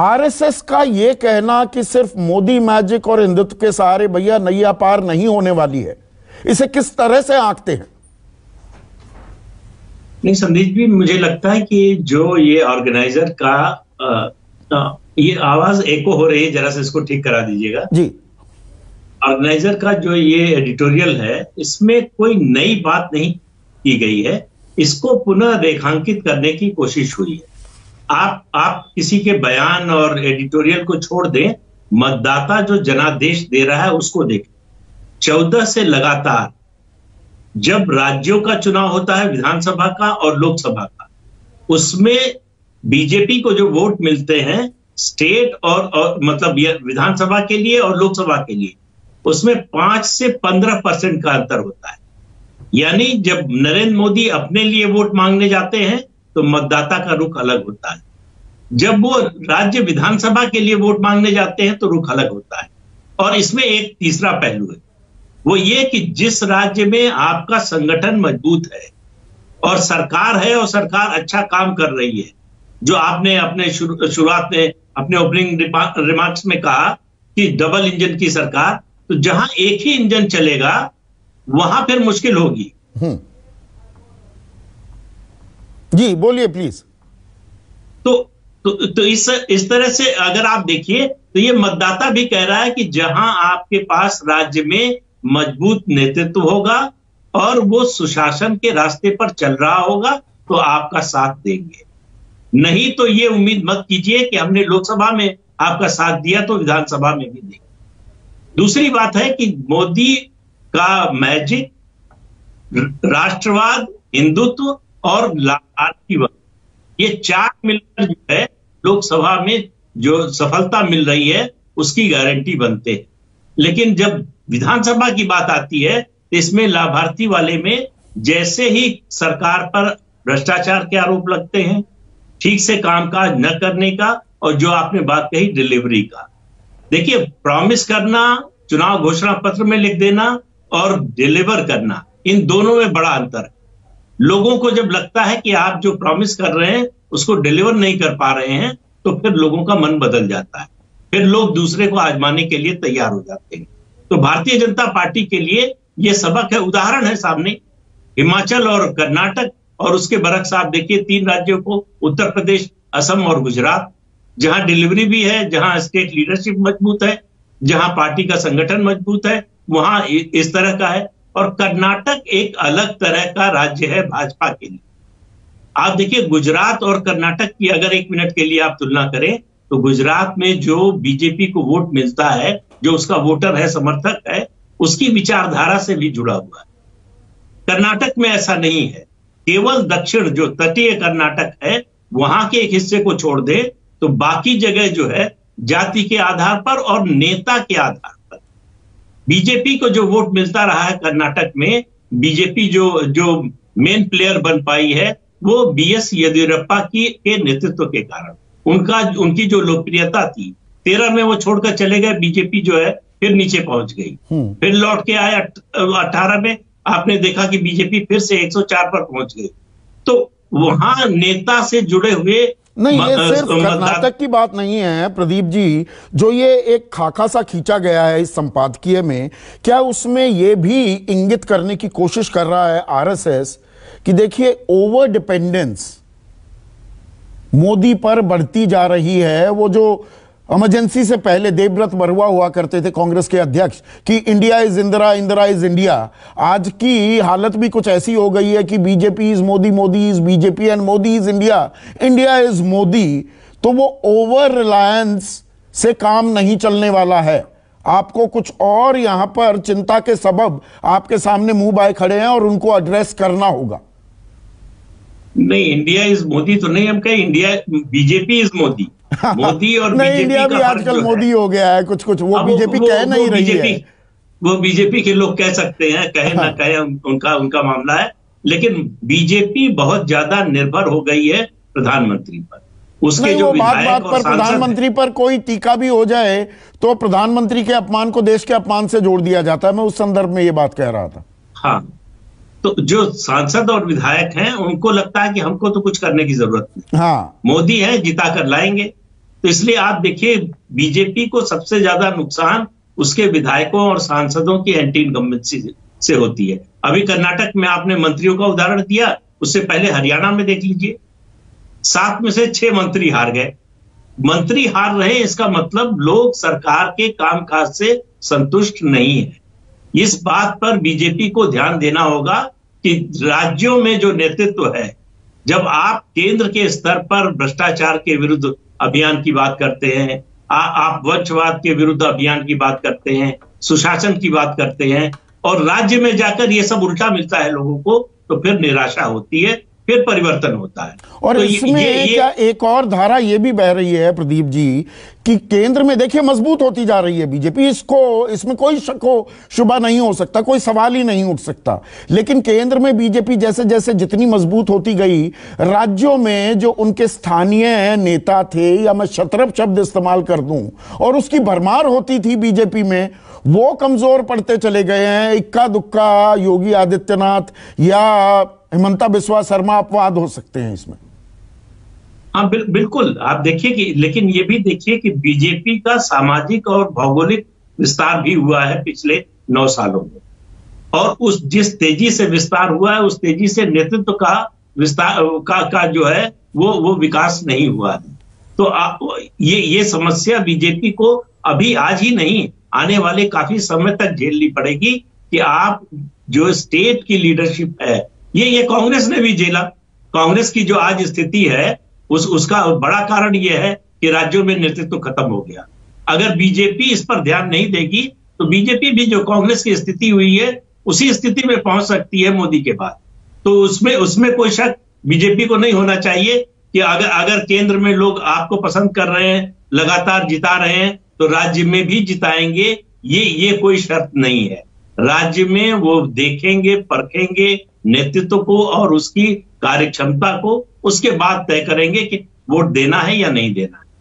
RSS का यह कहना कि सिर्फ मोदी मैजिक और हिंदुत्व के सहारे भैया नैया पार नहीं होने वाली है, इसे किस तरह से आंकते हैं? नहीं संदेश भी मुझे लगता है कि जो ये ऑर्गेनाइजर का ये आवाज एको हो रही है, जरा से इसको ठीक करा दीजिएगा जी। ऑर्गेनाइजर का जो ये एडिटोरियल है इसमें कोई नई बात नहीं की गई है, इसको पुनः रेखांकित करने की कोशिश हुई है। आप किसी के बयान और एडिटोरियल को छोड़ दें, मतदाता जो जनादेश दे रहा है उसको देखें। 14 से लगातार जब राज्यों का चुनाव होता है, विधानसभा का और लोकसभा का, उसमें बीजेपी को जो वोट मिलते हैं स्टेट और मतलब ये विधानसभा के लिए और लोकसभा के लिए, उसमें 5 से 15% का अंतर होता है। यानी जब नरेंद्र मोदी अपने लिए वोट मांगने जाते हैं तो मतदाता का रुख अलग होता है, जब वो राज्य विधानसभा के लिए वोट मांगने जाते हैं तो रुख अलग होता है। और इसमें एक तीसरा पहलू है, वो ये कि जिस राज्य में आपका संगठन मजबूत है और सरकार है और सरकार अच्छा काम कर रही है, जो आपने अपने शुरुआत में अपने ओपनिंग रिमार्क्स में कहा कि डबल इंजन की सरकार, तो जहां एक ही इंजन चलेगा वहां फिर मुश्किल होगी। जी बोलिए प्लीज। तो इस तरह से अगर आप देखिए तो ये मतदाता भी कह रहा है कि जहां आपके पास राज्य में मजबूत नेतृत्व होगा और वो सुशासन के रास्ते पर चल रहा होगा तो आपका साथ देंगे, नहीं तो ये उम्मीद मत कीजिए कि हमने लोकसभा में आपका साथ दिया तो विधानसभा में भी देंगे। दूसरी बात है कि मोदी का मैजिक राष्ट्रवाद, हिंदुत्व और आर्थिकवाद, ये चार मिलकर जो है लोकसभा में जो सफलता मिल रही है उसकी गारंटी बनते हैं। लेकिन जब विधानसभा की बात आती है तो इसमें लाभार्थी वाले में जैसे ही सरकार पर भ्रष्टाचार के आरोप लगते हैं, ठीक से कामकाज न करने का, और जो आपने बात कही डिलीवरी का, देखिए प्रॉमिस करना, चुनाव घोषणा पत्र में लिख देना और डिलीवर करना, इन दोनों में बड़ा अंतर है। लोगों को जब लगता है कि आप जो प्रॉमिस कर रहे हैं उसको डिलीवर नहीं कर पा रहे हैं तो फिर लोगों का मन बदल जाता है, फिर लोग दूसरे को आजमाने के लिए तैयार हो जाते हैं। तो भारतीय जनता पार्टी के लिए यह सबक है, उदाहरण है सामने हिमाचल और कर्नाटक, और उसके बरक्स आप देखिए 3 राज्यों को, उत्तर प्रदेश, असम और गुजरात, जहां डिलीवरी भी है, जहां स्टेट लीडरशिप मजबूत है, जहां पार्टी का संगठन मजबूत है, वहां इस तरह का है। और कर्नाटक एक अलग तरह का राज्य है भाजपा के लिए। आप देखिए गुजरात और कर्नाटक की अगर 1 मिनट के लिए आप तुलना करें तो गुजरात में जो बीजेपी को वोट मिलता है, जो उसका वोटर है, समर्थक है, उसकी विचारधारा से भी जुड़ा हुआ है। कर्नाटक में ऐसा नहीं है, केवल दक्षिण जो तटीय कर्नाटक है वहां के एक हिस्से को छोड़ दे तो बाकी जगह जो है जाति के आधार पर और नेता के आधार पर बीजेपी को जो वोट मिलता रहा है कर्नाटक में, बीजेपी जो मेन प्लेयर बन पाई है वो बीएस येदियुरप्पा के नेतृत्व के कारण, उनकी जो लोकप्रियता थी 13 में वो छोड़कर चले गए, बीजेपी जो है फिर नीचे पहुंच गई, फिर लौट के आया 18 में, आपने देखा कि बीजेपी फिर से 104 पर पहुंच गई। तो वहां नेता से जुड़े हुए नहीं, ये सिर्फ कर्नाटक की बात नहीं है प्रदीप जी, जो ये एक खाका सा खींचा गया है इस संपादकीय में, क्या उसमें ये भी इंगित करने की कोशिश कर रहा है आरएसएस कि देखिए ओवर डिपेंडेंस मोदी पर बढ़ती जा रही है? वो जो इमरजेंसी से पहले देवव्रत बरुआ हुआ करते थे कांग्रेस के अध्यक्ष कि India is Indira, Indira is India, आज की हालत भी कुछ ऐसी हो गई है कि BJP is Modi, Modi is BJP and Modi is India, India is Modi. तो वो ओवर रिलायंस से काम नहीं चलने वाला है, आपको कुछ और यहाँ पर चिंता के सबब आपके सामने मुंह बाए खड़े हैं और उनको एड्रेस करना होगा। नहीं, इंडिया इज मोदी तो नहीं, हम कहें India BJP is Modi, Modi और नहीं, इंडिया भी आजकल मोदी हो गया है कुछ कुछ, वो बीजेपी कह नहीं रही है, वो बीजेपी के लोग कह सकते हैं, कहे ना कहे उनका मामला है, लेकिन बीजेपी बहुत ज्यादा निर्भर हो गई है प्रधानमंत्री पर, उसके जो बात पर प्रधानमंत्री पर कोई टीका भी हो जाए तो प्रधानमंत्री के अपमान को देश के अपमान से जोड़ दिया जाता है। मैं उस संदर्भ में ये बात कह रहा था। हाँ, तो जो सांसद और विधायक हैं उनको लगता है कि हमको तो कुछ करने की जरूरत नहीं, हाँ मोदी है जिता कर लाएंगे, तो इसलिए आप देखिए बीजेपी को सबसे ज्यादा नुकसान उसके विधायकों और सांसदों की एंटी इनकम्बेंसी से होती है। अभी कर्नाटक में आपने मंत्रियों का उदाहरण दिया, उससे पहले हरियाणा में देख लीजिए 7 में से 6 मंत्री हार गए। मंत्री हार रहे, इसका मतलब लोग सरकार के कामकाज से संतुष्ट नहीं है। इस बात पर बीजेपी को ध्यान देना होगा कि राज्यों में जो नेतृत्व है, जब आप केंद्र के स्तर पर भ्रष्टाचार के विरुद्ध अभियान की बात करते हैं, आप वंशवाद के विरुद्ध अभियान की बात करते हैं, सुशासन की बात करते हैं, और राज्य में जाकर ये सब उल्टा मिलता है लोगों को, तो फिर निराशा होती है, फिर परिवर्तन होता है। और तो इसमें एक और धारा ये भी बह रही है प्रदीप जी कि केंद्र में देखिए मजबूत होती जा रही है बीजेपी, इसको इसमें कोई शक हो शुबा नहीं हो सकता, कोई सवाल ही नहीं उठ सकता। लेकिन केंद्र में बीजेपी जैसे जैसे जितनी मजबूत होती गई, राज्यों में जो उनके स्थानीय नेता थे, या मैं क्षत्रप शब्द इस्तेमाल कर दूं, और उसकी भरमार होती थी बीजेपी में, वो कमजोर पड़ते चले गए हैं। इक्का दुक्का योगी आदित्यनाथ या हिमंता बिस्वा शर्मा अपवाद हो सकते हैं इसमें। हाँ बिल्कुल, आप देखिए कि लेकिन ये भी देखिए कि बीजेपी का सामाजिक और भौगोलिक विस्तार भी हुआ है पिछले 9 सालों में, और उस जिस तेजी से विस्तार हुआ है उस तेजी से नेतृत्व का विस्तार का जो है वो विकास नहीं हुआ है। तो ये समस्या बीजेपी को अभी आज ही नहीं, आने वाले काफी समय तक झेलनी पड़ेगी कि आप जो स्टेट की लीडरशिप है, ये कांग्रेस ने भी झेला। कांग्रेस की जो आज स्थिति है उसका बड़ा कारण यह है कि राज्यों में नेतृत्व खत्म हो गया। अगर बीजेपी इस पर ध्यान नहीं देगी तो बीजेपी भी जो कांग्रेस की स्थिति हुई है उसी स्थिति में पहुंच सकती है मोदी के बाद। तो उसमें कोई शक बीजेपी को नहीं होना चाहिए कि अगर केंद्र में लोग आपको पसंद कर रहे हैं, लगातार जिता रहे हैं, तो राज्य में भी जिताएंगे, ये कोई शर्त नहीं है। राज्य में वो देखेंगे, परखेंगे नेतृत्व को और उसकी कार्यक्षमता को, उसके बाद तय करेंगे कि वोट देना है या नहीं देना है।